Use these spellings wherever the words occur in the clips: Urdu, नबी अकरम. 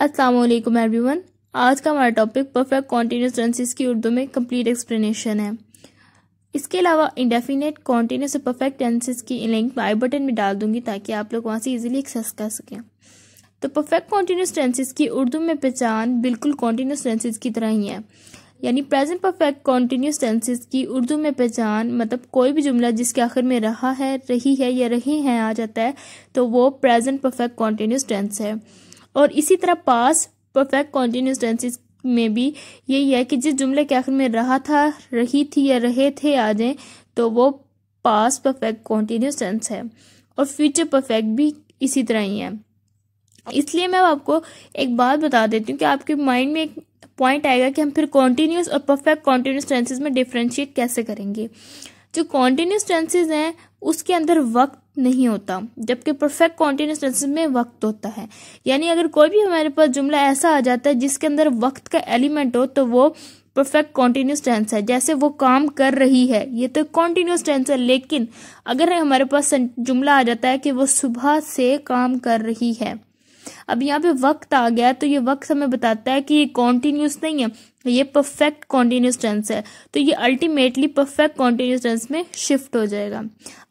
अस्सलाम वालेकुम एवरीवन। आज का हमारा टॉपिक परफेक्ट कॉन्टीन्यूस टेंसेस की उर्दू में कंप्लीट एक्सप्लेनेशन है। इसके अलावा इंडेफिनेट कॉन्टीन्यूस और परफेक्ट टेंसेस की लिंक आई बटन में डाल दूंगी ताकि आप लोग वहाँ से इजीली एक्सेस कर सकें। तो परफेक्ट कॉन्टीन्यूस टेंसेस की उर्दू में पहचान बिल्कुल कॉन्टीन्यूस टेंसेस की तरह ही है, यानी प्रेजेंट परफेक्ट कॉन्टीन्यूस टेंसेस की उर्दू में पहचान मतलब कोई भी जुमला जिसके आखिर में रहा है, रही है या रहे हैं आ जाता है तो वो प्रेजेंट परफेक्ट कॉन्टीन्यूस टेंस है। और इसी तरह पास परफेक्ट कॉन्टीन्यूस टेंसेस में भी यही है कि जिस जुमले के आखिर में रहा था, रही थी या रहे थे आ जाए तो वो पास परफेक्ट कॉन्टीन्यूस टेंस है। और फ्यूचर परफेक्ट भी इसी तरह ही है। इसलिए मैं आपको एक बात बता देती हूँ कि आपके माइंड में एक पॉइंट आएगा कि हम फिर कॉन्टीन्यूस और परफेक्ट कॉन्टीन्यूस टेंसेस में डिफ्रेंशिएट कैसे करेंगे। जो कॉन्टीन्यूस टेंसेस हैं उसके अंदर वक्त नहीं होता, जबकि परफेक्ट कॉन्टीन्यूस टेंसेस में वक्त होता है। यानी अगर कोई भी हमारे पास जुमला ऐसा आ जाता है जिसके अंदर वक्त का एलिमेंट हो तो वो परफेक्ट कॉन्टीन्यूस टेंस है। जैसे वो काम कर रही है, ये तो कॉन्टीन्यूस टेंस है। लेकिन अगर हमारे पास जुमला आ जाता है कि वो सुबह से काम कर रही है, अब यहाँ पे वक्त आ गया तो ये वक्त हमें बताता है कि ये कॉन्टीन्यूस नहीं है, ये परफेक्ट कॉन्टीन्यूस टेंस है। तो ये अल्टीमेटली परफेक्ट कॉन्टीन्यूस टेंस में शिफ्ट हो जाएगा।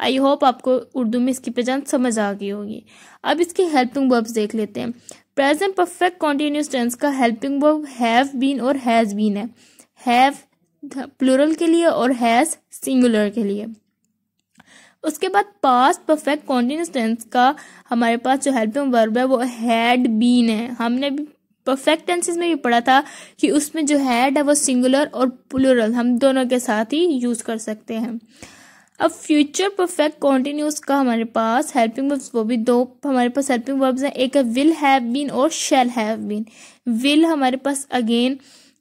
आई होप आपको उर्दू में इसकी पहचान समझ आ गई होगी। अब इसके हेल्पिंग वर्ब्स देख लेते हैं। प्रेजेंट परफेक्ट कॉन्टीन्यूस टेंस का हेल्पिंग वर्ब हैव बीन और हैज बीन है। हैव प्लूरल के लिए और हैज सिंगुलर के लिए। उसके बाद पास्ट परफेक्ट कॉन्टीन्यूस टेंस का हमारे पास जो हेल्पिंग वर्ब है वो हैड बीन है। हमने भी परफेक्ट टेंसेस में भी पढ़ा था कि उसमें जो हैड है वो सिंगुलर और प्लूरल हम दोनों के साथ ही यूज कर सकते हैं। अब फ्यूचर परफेक्ट कॉन्टीन्यूस का हमारे पास हेल्पिंग वर्ब्स, वो भी दो हमारे पास हेल्पिंग वर्ब्स हैं। एक है विल हैव बीन और शैल हैव बीन। विल हमारे पास अगेन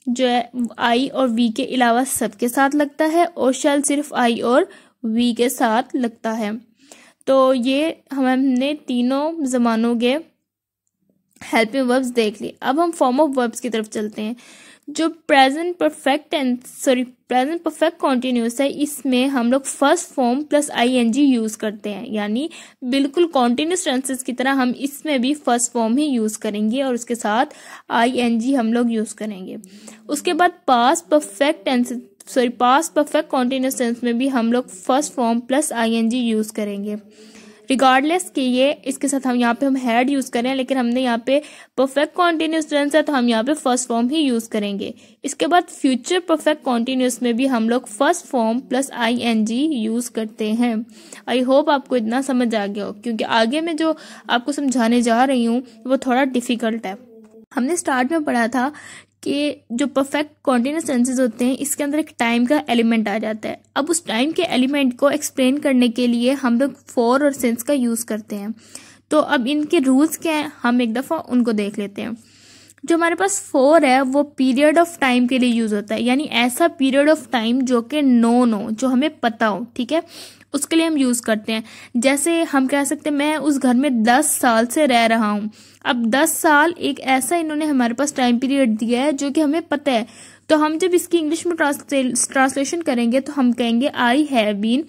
जो है आई और वी के अलावा सबके साथ लगता है और शैल सिर्फ आई और वी के साथ लगता है। तो ये हमने तीनों जमानों के हेल्पिंग वर्ब्स देख लिए। अब हम फॉर्म ऑफ वर्ब्स की तरफ चलते हैं। जो प्रेजेंट परफेक्ट कॉन्टीन्यूस है इसमें हम लोग first form plus ING use करते हैं, यानी बिल्कुल कॉन्टीन्यूस टेंसेस की तरह हम इसमें भी फर्स्ट फॉर्म ही यूज करेंगे और उसके साथ आईएनजी हम लोग यूज करेंगे। उसके बाद पास्ट परफेक्ट कॉन्टीन्यूस टेंस में भी हम लोग first form plus ING use करेंगे रिगार्डलेस कि ये इसके साथ हम यहाँ पे हम हैड यूज करें, लेकिन हमने यहाँ पे परफेक्ट कॉन्टीन्यूस टेंस है तो हम यहाँ पे फर्स्ट फॉर्म ही यूज करेंगे। इसके बाद फ्यूचर परफेक्ट कॉन्टीन्यूस में भी हम लोग first form plus ING use करते हैं। आई होप आपको इतना समझ आ गया हो, क्योंकि आगे मैं जो आपको समझाने जा रही हूँ वो थोड़ा डिफिकल्ट है। हमने स्टार्ट में पढ़ा था कि जो परफेक्ट कॉन्टीन्यूस टेंसेस होते हैं इसके अंदर एक टाइम का एलिमेंट आ जाता है। अब उस टाइम के एलिमेंट को एक्सप्लेन करने के लिए हम लोग फॉर और सिंस का यूज करते हैं। तो अब इनके रूल्स क्या हैं हम एक दफा उनको देख लेते हैं। जो हमारे पास फॉर है वो पीरियड ऑफ टाइम के लिए यूज होता है, यानी ऐसा पीरियड ऑफ टाइम जो कि नोन हो, जो हमें पता हो, ठीक है, उसके लिए हम यूज करते हैं। जैसे हम कह सकते हैं मैं उस घर में 10 साल से रह रहा हूँ। अब 10 साल एक ऐसा इन्होंने हमारे पास टाइम पीरियड दिया है जो कि हमें पता है। तो हम जब इसकी इंग्लिश में ट्रांसलेशन करेंगे तो हम कहेंगे I have been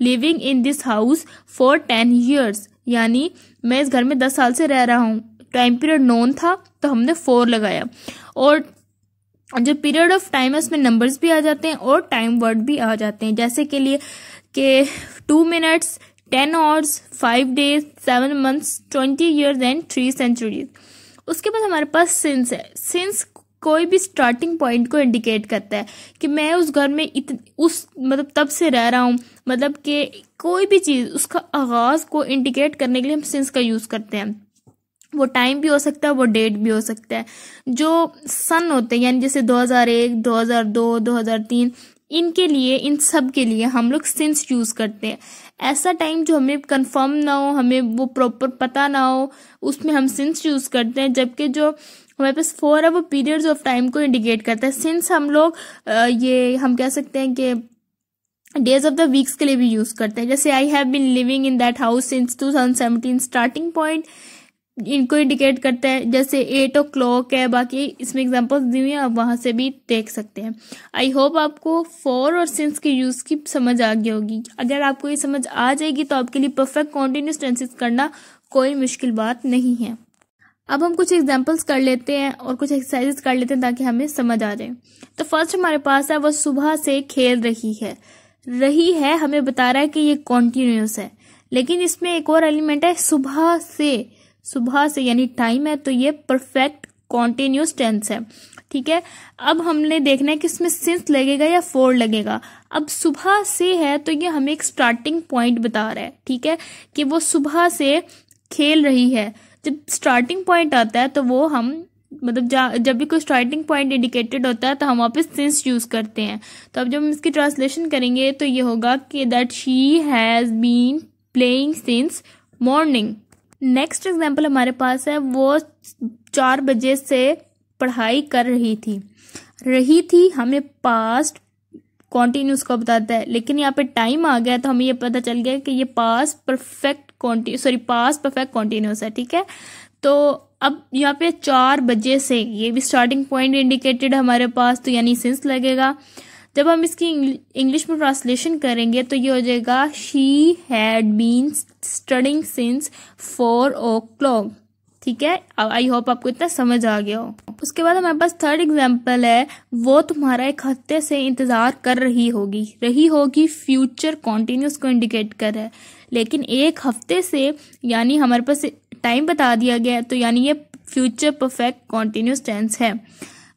living in this house for 10 years, यानी मैं इस घर में 10 साल से रह रहा हूँ। टाइम पीरियड नोन था तो हमने फोर लगाया। और जो पीरियड ऑफ टाइम है उसमें नंबर्स भी आ जाते हैं और टाइम वर्ड भी आ जाते हैं, जैसे के लिए के 2 minutes, 10 hours, 5 days, 7 months, 20 years and 3 centuries. उसके बाद हमारे पास सिंस है। सिंस कोई भी स्टार्टिंग पॉइंट को इंडिकेट करता है कि मैं उस घर में तब से रह रहा हूँ, मतलब कि कोई भी चीज़ उसका आगाज को इंडिकेट करने के लिए हम सिंस का यूज़ करते हैं। वो टाइम भी हो सकता है, वो डेट भी हो सकता है। जो सन होते हैं, यानी जैसे 2001, 2002, 2003, इनके लिए, इन सब के लिए हम लोग सिंस यूज करते हैं। ऐसा टाइम जो हमें कंफर्म ना हो, हमें वो प्रॉपर पता ना हो, उसमें हम सिंस यूज करते हैं। जबकि जो हमारे पास फोर है वो पीरियड्स ऑफ टाइम को इंडिकेट करता है। सिंस हम लोग ये हम कह सकते हैं कि डेज ऑफ द वीक्स के लिए भी यूज करते हैं। जैसे I have been living in that house since 2017, starting point इनको इंडिकेट करता है। जैसे 8 o'clock है, बाकी इसमें एग्जांपल्स दी हुई हैं, आप वहां से भी देख सकते हैं। आई होप आपको फॉर और सिंस के यूज की समझ आ गई होगी। अगर आपको ये समझ आ जाएगी तो आपके लिए परफेक्ट कॉन्टीन्यूस टेंसेस करना कोई मुश्किल बात नहीं है। अब हम कुछ एग्जाम्पल्स कर लेते हैं और कुछ एक्सरसाइजेस कर लेते हैं ताकि हमें समझ आ जाए। तो फर्स्ट हमारे पास है वो सुबह से खेल रही है, हमें बता रहा है कि ये कॉन्टिन्यूस है, लेकिन इसमें एक और एलिमेंट है सुबह से यानी टाइम है, तो ये परफेक्ट कॉन्टिन्यूस टेंस है। ठीक है, अब हमने देखना है कि इसमें सिंस लगेगा या फोर लगेगा। अब सुबह से है तो ये हमें एक स्टार्टिंग पॉइंट बता रहा है, ठीक है, कि वो सुबह से खेल रही है। जब स्टार्टिंग पॉइंट आता है तो वो हम मतलब जब भी कोई स्टार्टिंग पॉइंट इंडिकेटेड होता है तो हम वापस सिंस यूज करते हैं। तो अब जब हम इसकी ट्रांसलेशन करेंगे तो ये होगा कि that she has been playing since morning. Next example हमारे पास है वो 4 बजे से पढ़ाई कर रही थी, हमें पास्ट कॉन्टिन्यूस को बताता है, लेकिन यहाँ पे टाइम आ गया तो हमें ये पता चल गया कि ये पास्ट परफेक्ट कॉन्टिन्यूस है। ठीक है, तो अब यहाँ पे 4 बजे से, ये भी स्टार्टिंग पॉइंट इंडिकेटेड हमारे पास, तो यानी सिंस लगेगा। जब हम इसकी इंग्लिश में ट्रांसलेशन करेंगे तो ये हो जाएगा she had been studying since 4 o'clock। ठीक है, आई होप आपको इतना समझ आ गया हो। उसके बाद हमारे पास थर्ड एग्जाम्पल है वो तुम्हारा 1 हफ्ते से इंतजार कर रही होगी, फ्यूचर कॉन्टिन्यूस को इंडिकेट कर है, लेकिन 1 हफ्ते से यानी हमारे पास टाइम बता दिया गया है, तो यानी ये फ्यूचर परफेक्ट कॉन्टिन्यूस टेंस है।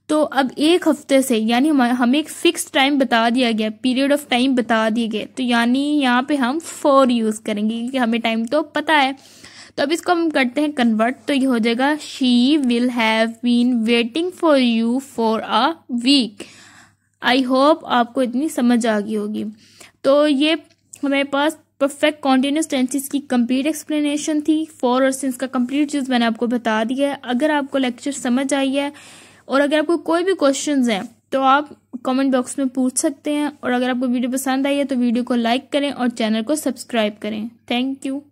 तो अब 1 हफ्ते से यानी हमें एक फिक्स टाइम बता दिया गया, पीरियड ऑफ टाइम बता दिए गए, तो यानी यहाँ पे हम 4 यूज करेंगे क्योंकि हमें टाइम तो पता है। तो अब इसको हम करते हैं कन्वर्ट, तो ये हो जाएगा she will have been waiting for you for a week. I hope आपको इतनी समझ आ गई होगी। तो ये हमारे पास परफेक्ट कॉन्टिन्यूस टेंसेस की कंप्लीट एक्सप्लेनेशन थी। फॉर और सिंस का कंप्लीट यूज मैंने आपको बता दिया है। अगर आपको लेक्चर समझ आई है और अगर आपको कोई भी क्वेश्चंस हैं तो आप कमेंट बॉक्स में पूछ सकते हैं। और अगर आपको वीडियो पसंद आई है तो वीडियो को लाइक करें और चैनल को सब्सक्राइब करें। Thank you.